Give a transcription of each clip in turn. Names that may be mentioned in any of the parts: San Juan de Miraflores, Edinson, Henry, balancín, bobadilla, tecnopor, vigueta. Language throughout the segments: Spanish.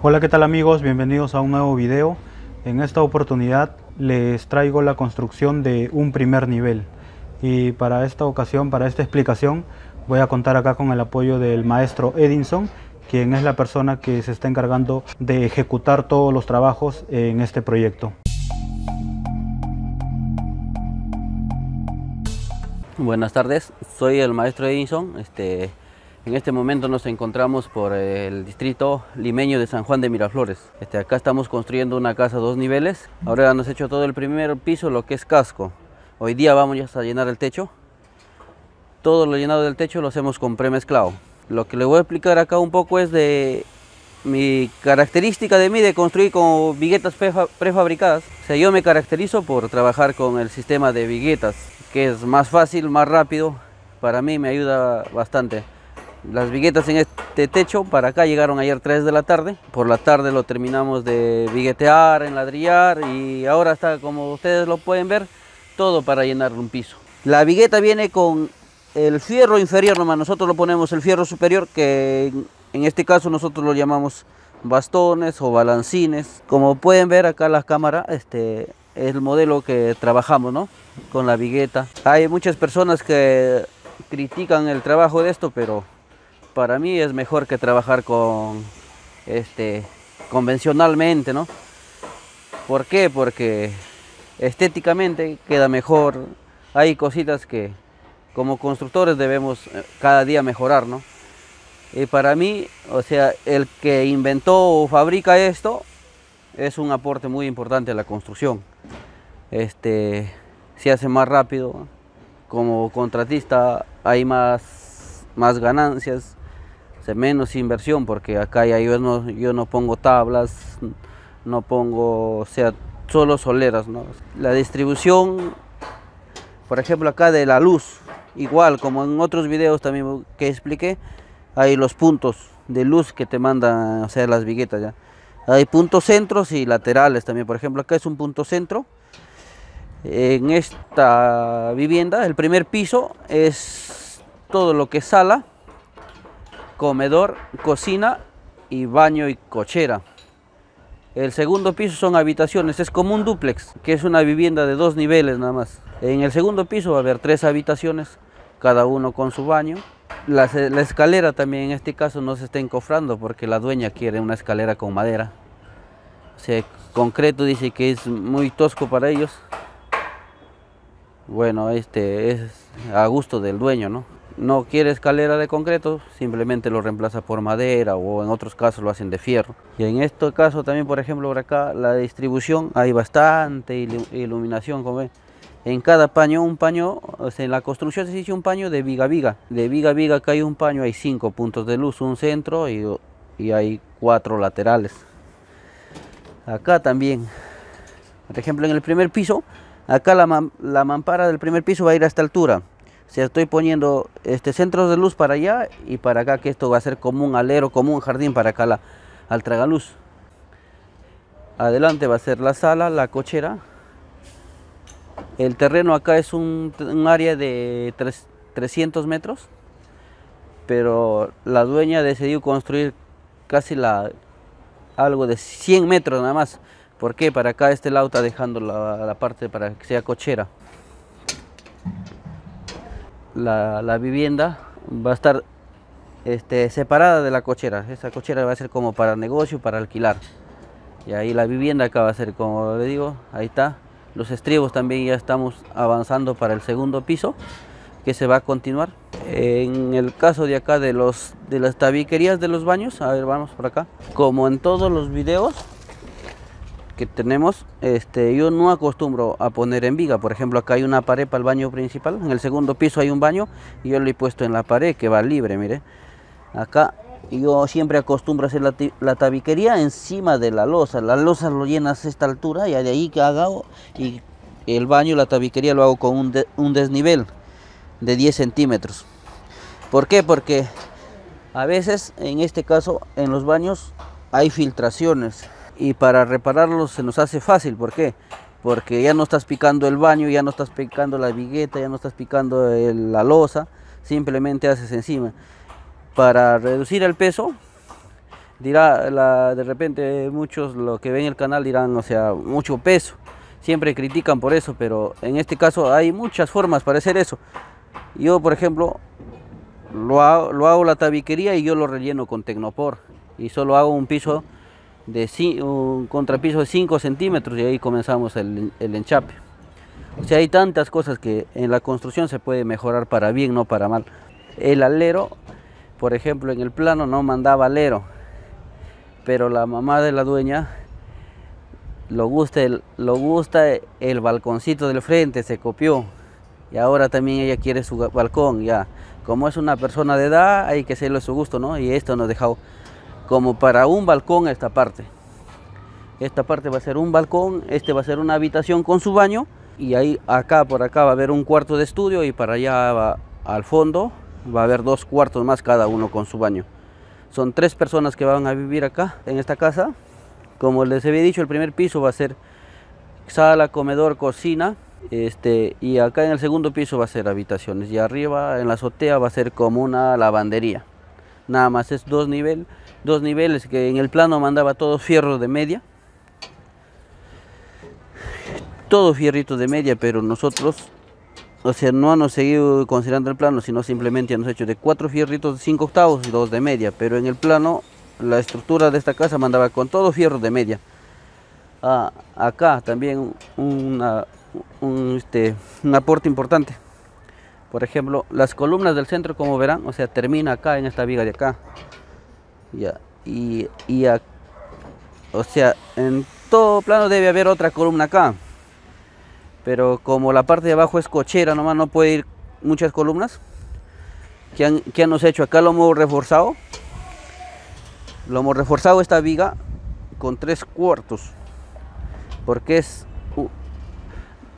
Hola, ¿qué tal amigos? Bienvenidos a un nuevo video. En esta oportunidad les traigo la construcción de un primer nivel, y para esta ocasión, para esta explicación, voy a contar acá con el apoyo del maestro Edinson, quien es la persona que se está encargando de ejecutar todos los trabajos en este proyecto. Buenas tardes, soy el maestro Edinson. En este momento nos encontramos por el distrito limeño de San Juan de Miraflores. Acá estamos construyendo una casa a 2 niveles. Ahora hemos hecho todo el primer piso, lo que es casco. Hoy día vamos a llenar el techo. Todo lo llenado del techo lo hacemos con premezclado. Lo que le voy a explicar acá un poco es de mi característica de construir con viguetas prefabricadas. Yo me caracterizo por trabajar con el sistema de viguetas, que es más fácil, más rápido. Para mí me ayuda bastante. Las viguetas en este techo para acá llegaron ayer 3 de la tarde. Por la tarde lo terminamos de viguetear, enladrillar, y ahora está, como ustedes lo pueden ver, todo para llenar un piso. La vigueta viene con el fierro inferior nomás. Nosotros lo ponemos el fierro superior, que en este caso nosotros lo llamamos bastones o balancines. Como pueden ver acá en la cámara, es el modelo que trabajamos, ¿no? Con la vigueta. Hay muchas personas que critican el trabajo de esto, pero para mí es mejor que trabajar con convencionalmente, ¿no? ¿Por qué? Porque estéticamente queda mejor. Hay cositas que como constructores debemos cada día mejorar, ¿no? Y para mí, el que inventó o fabrica esto es un aporte muy importante a la construcción. Se hace más rápido. Como contratista hay más ganancias, menos inversión, porque acá ya yo no pongo tablas, no pongo, solo soleras, ¿no? La distribución, por ejemplo, acá de la luz, igual como en otros videos también que expliqué, hay los puntos de luz que te mandan, las viguetas ya. Hay puntos centros y laterales también. Por ejemplo, acá es un punto centro. En esta vivienda, el primer piso es todo lo que es sala, comedor, cocina y baño y cochera. El segundo piso son habitaciones, es como un dúplex, que es una vivienda de 2 niveles nada más. En el segundo piso va a haber 3 habitaciones, cada uno con su baño. La escalera también en este caso no se está encofrando, porque la dueña quiere una escalera con madera. Concreto dice que es muy tosco para ellos. Bueno, es a gusto del dueño, ¿no? No quiere escalera de concreto, simplemente lo reemplaza por madera, o en otros casos lo hacen de fierro. Y en este caso también, por ejemplo, por acá la distribución, hay bastante iluminación, como ven. En cada paño, un paño, en la construcción se hizo un paño de viga a viga. De viga a viga acá hay un paño, hay 5 puntos de luz, un centro y hay 4 laterales. Acá también, por ejemplo, en el primer piso, acá la mampara del primer piso va a ir a esta altura. Estoy poniendo centros de luz para allá y para acá, que esto va a ser como un alero, como un jardín para acá al tragaluz. Adelante va a ser la sala, la cochera. El terreno acá es un área de 300 metros, pero la dueña decidió construir casi algo de 100 metros nada más. ¿Por qué? Para acá este lado está dejando la parte para que sea cochera. La vivienda va a estar separada de la cochera. Esa cochera va a ser como para negocio, para alquilar. Y ahí la vivienda acá va a ser, como le digo, ahí está. Los estribos también ya estamos avanzando para el segundo piso, que se va a continuar. En el caso de acá de las tabiquerías de los baños, a ver, vamos por acá. Como en todos los videos que tenemos, yo no acostumbro a poner en viga. Por ejemplo, acá hay una pared para el baño principal, en el segundo piso hay un baño y yo lo he puesto en la pared que va libre, mire. Acá yo siempre acostumbro a hacer la tabiquería encima de la losa. La losa lo llenas a esta altura y de ahí que hago, y el baño, la tabiquería lo hago con un desnivel de 10 centímetros. ¿Por qué? Porque a veces, en este caso, en los baños hay filtraciones. Y para repararlos se nos hace fácil. ¿Por qué? Porque ya no estás picando el baño, ya no estás picando la vigueta, ya no estás picando la losa, simplemente haces encima. Para reducir el peso, dirá, de repente muchos los que ven el canal dirán, o sea, mucho peso, siempre critican por eso, pero en este caso hay muchas formas para hacer eso. Yo, por ejemplo, lo hago la tabiquería y yo lo relleno con tecnopor y solo hago un piso de un contrapiso de 5 centímetros y ahí comenzamos el enchape. O sea, hay tantas cosas que en la construcción se puede mejorar para bien, no para mal. El alero, por ejemplo, en el plano no mandaba alero, pero la mamá de la dueña lo gusta el balconcito del frente, se copió. Y ahora también ella quiere su balcón, ya. Como es una persona de edad, hay que hacerlo a su gusto, ¿no? Y esto nos dejó como para un balcón esta parte. Esta parte va a ser un balcón, este va a ser una habitación con su baño. Y ahí, acá, por acá va a haber un cuarto de estudio y para allá va, al fondo, va a haber dos cuartos más, cada uno con su baño. Son 3 personas que van a vivir acá, en esta casa. Como les había dicho, el primer piso va a ser sala, comedor, cocina. Y acá en el segundo piso va a ser habitaciones y arriba en la azotea va a ser como una lavandería. Nada más es dos niveles que en el plano mandaba todos fierros de media. Todos fierritos de media, pero nosotros, o sea, no hemos seguido considerando el plano, sino simplemente hemos hecho de 4 fierritos de 5/8 y 2 de media. Pero en el plano la estructura de esta casa mandaba con todos fierros de media. Acá también un aporte importante, por ejemplo, las columnas del centro, como verán, o sea, termina acá en esta viga de acá, ya, o sea, en todo plano debe haber otra columna acá, pero como la parte de abajo es cochera nomás, no puede ir muchas columnas. ¿Qué han hecho? Acá lo hemos reforzado esta viga con 3/4 porque es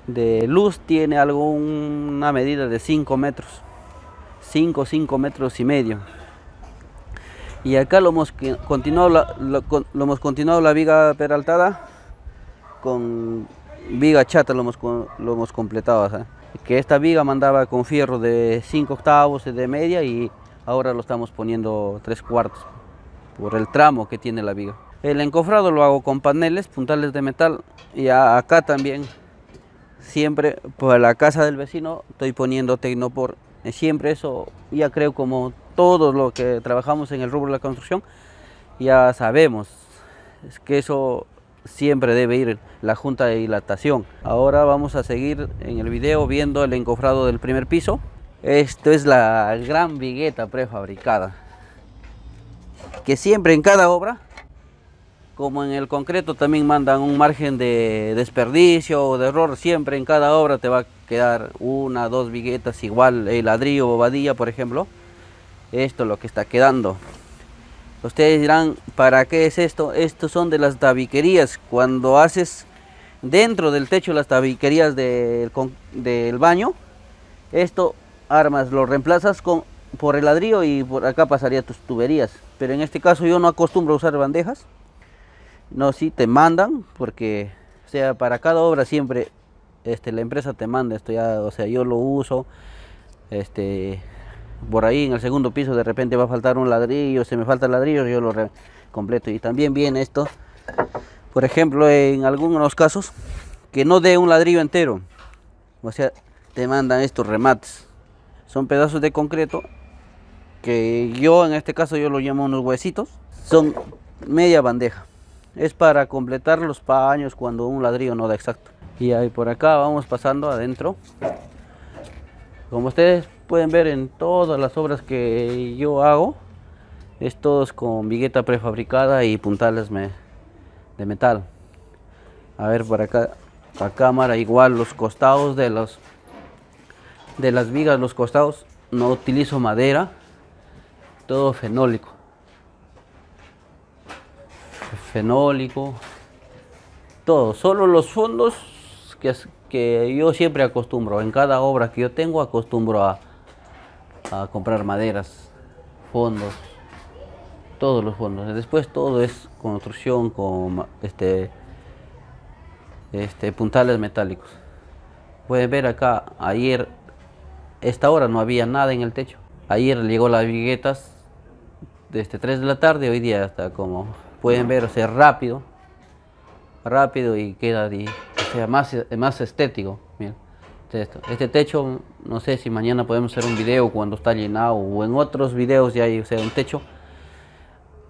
de luz, tiene alguna medida de 5 metros, 5 metros y medio. Y acá lo hemos continuado la viga peraltada con viga chata, lo hemos completado, ¿sabes? Que esta viga mandaba con fierro de 5/8 de media y ahora lo estamos poniendo 3/4 por el tramo que tiene la viga. El encofrado lo hago con paneles, puntales de metal, y acá también. Siempre por la casa del vecino estoy poniendo tecnopor. Siempre eso, ya creo, como todos los que trabajamos en el rubro de la construcción, ya sabemos es que eso siempre debe ir, la junta de dilatación. Ahora vamos a seguir en el video viendo el encofrado del primer piso. Esto es la gran vigueta prefabricada, que siempre en cada obra, como en el concreto, también mandan un margen de desperdicio o de error. Siempre en cada obra te va a quedar 1 o 2 viguetas igual, el ladrillo, bobadilla, por ejemplo. Esto es lo que está quedando. Ustedes dirán, ¿para qué es esto? Estos son de las tabiquerías. Cuando haces dentro del techo las tabiquerías del baño, esto armas, lo reemplazas por el ladrillo y por acá pasaría tus tuberías. Pero en este caso yo no acostumbro a usar bandejas. No, sí, te mandan, porque, o sea, para cada obra siempre la empresa te manda esto ya, o sea, yo lo uso. Por ahí en el segundo piso de repente va a faltar un ladrillo, se me falta el ladrillo, yo lo completo. Y también viene esto, por ejemplo, en algunos casos, que no dé un ladrillo entero. O sea, te mandan estos remates. Son pedazos de concreto, que yo en este caso yo lo llamo unos huesitos. Son media bandeja. Es para completar los paños cuando un ladrillo no da exacto. Y ahí por acá vamos pasando adentro. Como ustedes pueden ver, en todas las obras que yo hago, es todos con vigueta prefabricada y puntales de metal. A ver por acá, la cámara, igual los costados de las vigas, los costados no utilizo madera, todo fenólico, todo, solo los fondos que yo siempre acostumbro, en cada obra que yo tengo acostumbro a comprar maderas, fondos, todos los fondos. Después todo es construcción con puntales metálicos. Pueden ver acá, ayer, esta hora no había nada en el techo, ayer llegó las viguetas desde 3 de la tarde, hoy día hasta, como pueden ver, o sea, rápido y queda ahí, o sea, más estético. Miren, este techo, no sé si mañana podemos hacer un video cuando está llenado, o en otros videos ya hay, o sea, un techo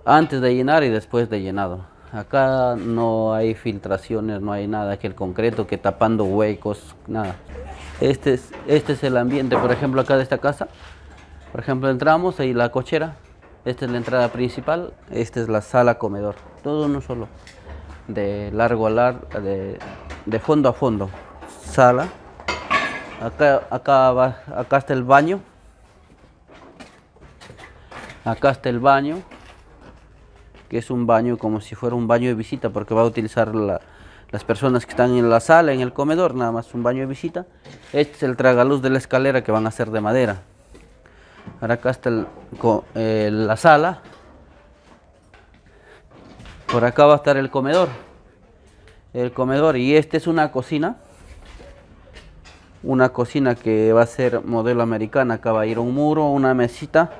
antes de llenar y después de llenado. Acá no hay filtraciones, no hay nada, que el concreto, que tapando huecos, nada. Este es el ambiente, por ejemplo, acá de esta casa. Por ejemplo, entramos, ahí la cochera, esta es la entrada principal, esta es la sala comedor, todo uno solo, de largo a largo, de fondo a fondo, sala. Acá está el baño, que es un baño como si fuera un baño de visita, porque va a utilizar las personas que están en la sala, en el comedor, nada más un baño de visita. Este es el tragaluz de la escalera, que van a hacer de madera. Ahora acá está la sala, por acá va a estar el comedor, y esta es una cocina, que va a ser modelo americana. Acá va a ir un muro, una mesita.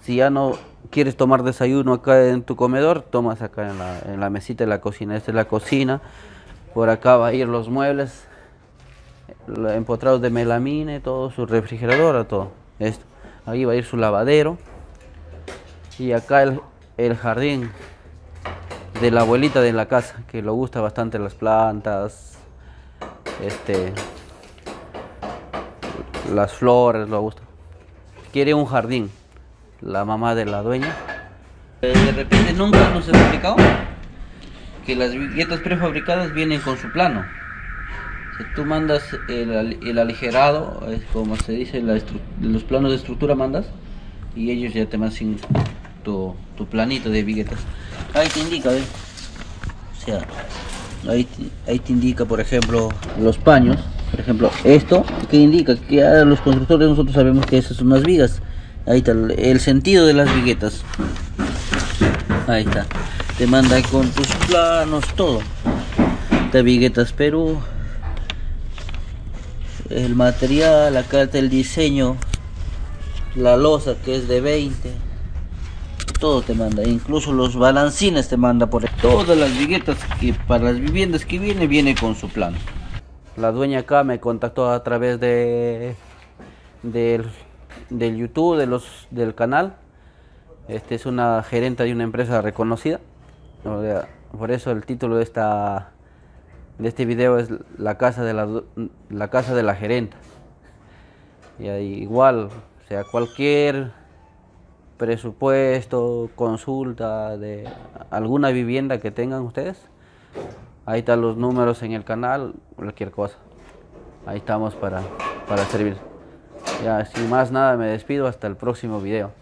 Si ya no quieres tomar desayuno acá en tu comedor, tomas acá en la mesita de la cocina. Esta es la cocina, por acá va a ir los muebles empotrados de melamine, todo, su refrigeradora, todo esto. Ahí va a ir su lavadero. Y acá el jardín de la abuelita de la casa, que le gusta bastante las plantas, las flores, le gusta. Quiere un jardín, la mamá de la dueña. De repente nunca nos ha explicado que las billetas prefabricadas vienen con su plano. Si tú mandas el aligerado, es como se dice, los planos de estructura mandas, y ellos ya te hacen tu planito de billetas. Ahí te indica, ¿ves? O sea, ahí te indica, por ejemplo, los paños. Por ejemplo, esto, que indica que a los constructores nosotros sabemos que esas son las vigas. Ahí está el sentido de las viguetas. Ahí está. Te manda ahí con tus planos, todo. Te Viguetas Perú. El material, acá está el diseño. La losa, que es de 20. Todo te manda. Incluso los balancines te manda por ahí. Todas las viguetas que para las viviendas que viene con su plano. La dueña acá me contactó a través del YouTube, del canal. Es una gerente de una empresa reconocida, o sea, por eso el título de este video es la casa de la gerente. Y ahí igual, o sea, cualquier presupuesto, consulta de alguna vivienda que tengan ustedes, ahí están los números en el canal, cualquier cosa, ahí estamos para servir. Ya, sin más nada, me despido hasta el próximo video.